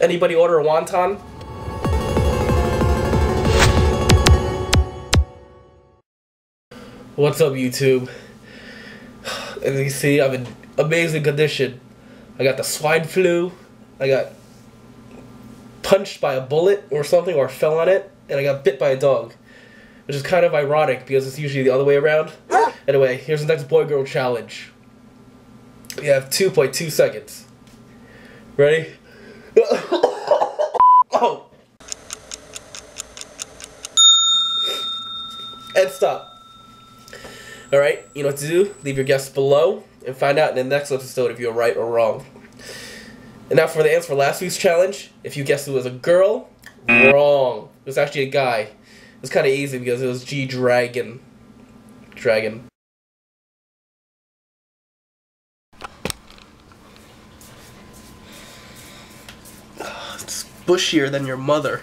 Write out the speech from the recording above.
Anybody order a wonton? What's up, YouTube? As you see, I'm in amazing condition. I got the swine flu. I got punched by a bullet or something, or fell on it, and I got bit by a dog, which is kind of ironic because it's usually the other way around. Anyway, here's the next boy-girl challenge. We have 2.2 seconds. Ready? Oh! And stop. Alright, you know what to do. Leave your guess below and find out in the next episode if you're right or wrong. And now for the answer for last week's challenge. If you guessed it was a girl, wrong. It was actually a guy. It was kind of easy because it was G-Dragon. Dragon. It's bushier than your mother.